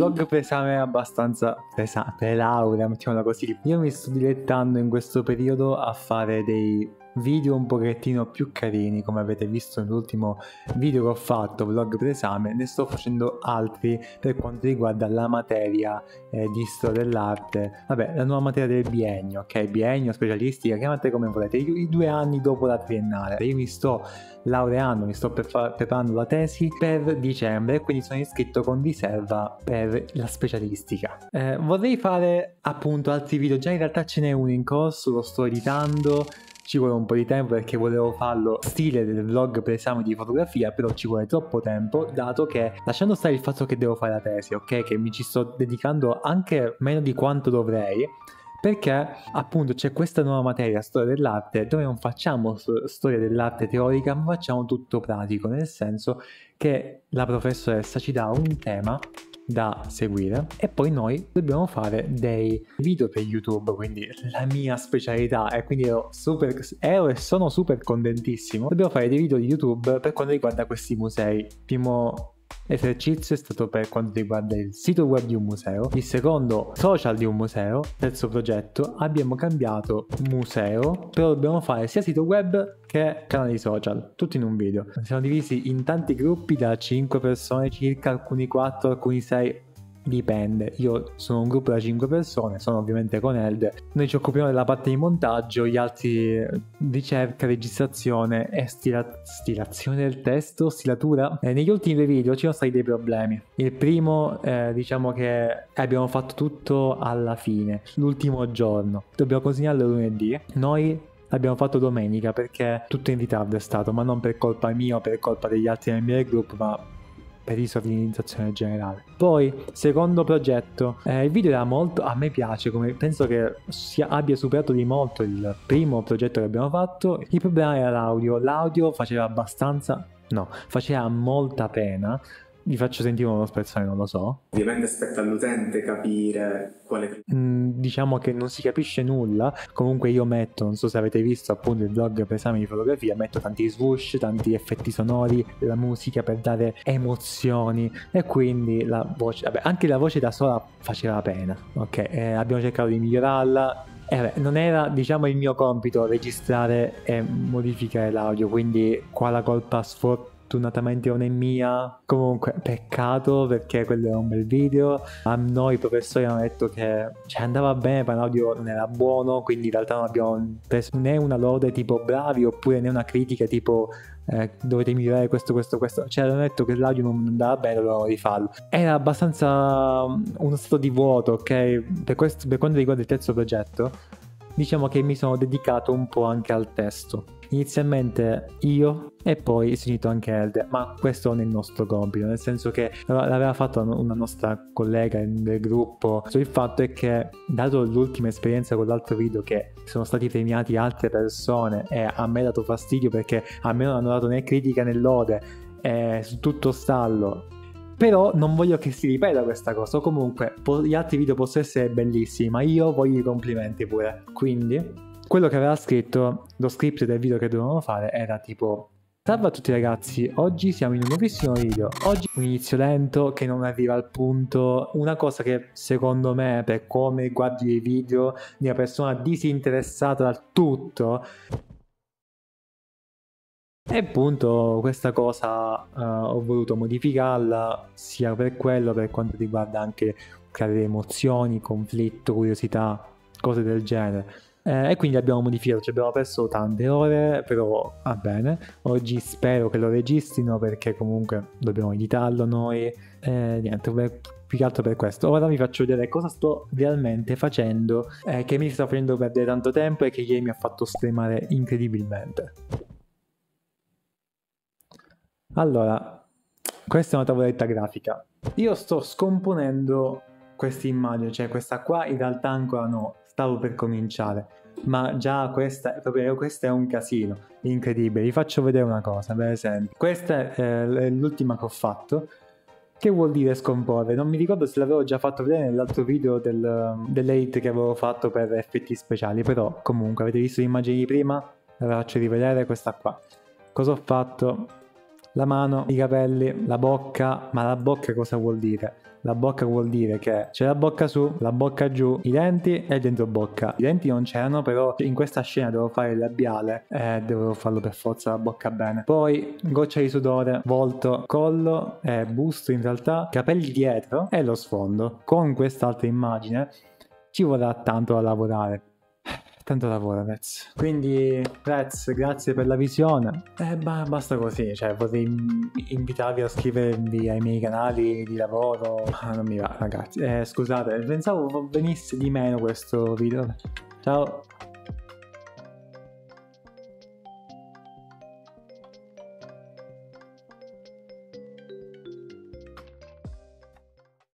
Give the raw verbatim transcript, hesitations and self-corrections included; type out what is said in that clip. vlog pesame abbastanza pesante, pelaurea, mettiamola così. Io mi sto dilettando in questo periodo a fare dei video un pochettino più carini, come avete visto nell'ultimo video che ho fatto, vlog presame. Ne sto facendo altri per quanto riguarda la materia eh, di storia dell'arte, vabbè, la nuova materia del biennio, ok? Biennio, specialistica, chiamate come volete, i due anni dopo la triennale. Io mi sto laureando, mi sto preparando la tesi per dicembre, quindi sono iscritto con riserva per la specialistica. Eh, vorrei fare appunto altri video, già in realtà ce n'è uno in corso, lo sto editando. Ci vuole un po' di tempo perché volevo farlo stile del vlog per esame di fotografia, però ci vuole troppo tempo, dato che, lasciando stare il fatto che devo fare la tesi, ok? Che mi ci sto dedicando anche meno di quanto dovrei, perché appunto c'è questa nuova materia, storia dell'arte, dove non facciamo storia dell'arte teorica, ma facciamo tutto pratico, nel senso che la professoressa ci dà un tema da seguire e poi noi dobbiamo fare dei video per YouTube, quindi la mia specialità, e quindi ero super ero e sono super contentissimo. Dobbiamo fare dei video di YouTube per quanto riguarda questi musei. Primo esercizio è stato per quanto riguarda il sito web di un museo, il secondo social di un museo, terzo progetto abbiamo cambiato museo, però dobbiamo fare sia sito web che canali social, tutti in un video. Siamo divisi in tanti gruppi da cinque persone circa, alcuni quattro, alcuni sei, dipende. Io sono un gruppo da cinque persone, sono ovviamente con Elde. Noi ci occupiamo della parte di montaggio, gli altri ricerca, registrazione e stila stilazione del testo, stilatura. Eh, negli ultimi due video ci sono stati dei problemi. Il primo, eh, diciamo che abbiamo fatto tutto alla fine, l'ultimo giorno. Dobbiamo consegnarlo lunedì. Noi l'abbiamo fatto domenica perché tutto in ritardo è stato, ma non per colpa mia o per colpa degli altri del mio gruppo, ma per disorganizzazione generale. Poi, secondo progetto, eh, il video era molto, a me piace, come penso che sia, abbia superato di molto il primo progetto che abbiamo fatto. Il problema era l'audio, l'audio faceva abbastanza, no, faceva molta pena. Vi faccio sentire uno spezzone, non lo so. Dipende, spetta all'utente capire quale... Mm, diciamo che non si capisce nulla. Comunque io metto, non so se avete visto appunto il vlog per esame di fotografia, metto tanti swoosh, tanti effetti sonori, la musica per dare emozioni, e quindi la voce... Vabbè, anche la voce da sola faceva pena, ok? Eh, abbiamo cercato di migliorarla. Eh beh, non era, diciamo, il mio compito registrare e modificare l'audio, quindi qua la colpa sfortuna fortunatamente non è mia. Comunque peccato, perché quello era un bel video. A noi i professori hanno detto che cioè, andava bene, ma l'audio non era buono, quindi in realtà non abbiamo preso né una lode tipo bravi, oppure né una critica tipo eh, dovete migliorare questo, questo, questo. Cioè hanno detto che l'audio non andava bene, dovevamo rifarlo. Era abbastanza uno stato di vuoto, ok? Per, questo, per quanto riguarda il terzo progetto, diciamo che mi sono dedicato un po' anche al testo. Inizialmente io e poi si è unito anche Elde, ma questo non è il nostro compito, nel senso che l'aveva fatto una nostra collega del gruppo. Il fatto è che, dato l'ultima esperienza con l'altro video, che sono stati premiati altre persone, e a me è dato fastidio perché a me non hanno dato né critica né lode, è su tutto stallo. Però non voglio che si ripeta questa cosa, o comunque gli altri video possono essere bellissimi, ma io voglio i complimenti pure. Quindi quello che aveva scritto, lo script del video che dovevamo fare, era tipo: salve a tutti ragazzi, oggi siamo in un nuovissimo video, oggi un inizio lento che non arriva al punto, una cosa che secondo me, per come guardi i video di una persona disinteressata dal tutto, e appunto questa cosa uh, ho voluto modificarla, sia per quello, per quanto riguarda anche creare emozioni, conflitto, curiosità, cose del genere. Eh, e quindi abbiamo modificato, ci abbiamo perso tante ore, però va bene. Oggi spero che lo registrino, perché comunque dobbiamo editarlo noi. Eh, niente, per, più che altro per questo. Ora vi faccio vedere cosa sto realmente facendo, eh, che mi sta facendo perdere tanto tempo e che ieri mi ha fatto stremare incredibilmente. Allora, questa è una tavoletta grafica. Io sto scomponendo questa immagine, cioè questa qua in realtà ancora no, stavo per cominciare, ma già questa è proprio, questo è un casino incredibile. Vi faccio vedere una cosa, per esempio. Questa è l'ultima che ho fatto, che vuol dire scomporre. Non mi ricordo se l'avevo già fatto vedere nell'altro video del, dell'edit che avevo fatto per effetti speciali, però comunque avete visto le immagini prima, ve la faccio rivedere. Questa qua, cosa ho fatto? La mano, i capelli, la bocca. Ma la bocca cosa vuol dire? La bocca vuol dire che c'è la bocca su, la bocca giù, i denti e il dentobocca. I denti non c'erano, però in questa scena devo fare il labiale e dovevo farlo per forza la bocca bene. Poi goccia di sudore, volto, collo e busto in realtà, capelli dietro e lo sfondo. Con quest'altra immagine ci vorrà tanto da lavorare. Tanto lavoro, Rez. Quindi, Rez, grazie per la visione. E eh, basta così, cioè vorrei invitarvi a iscrivervi ai miei canali di lavoro, ma non mi va, ragazzi. Eh, scusate, pensavo venisse di meno questo video. Ciao.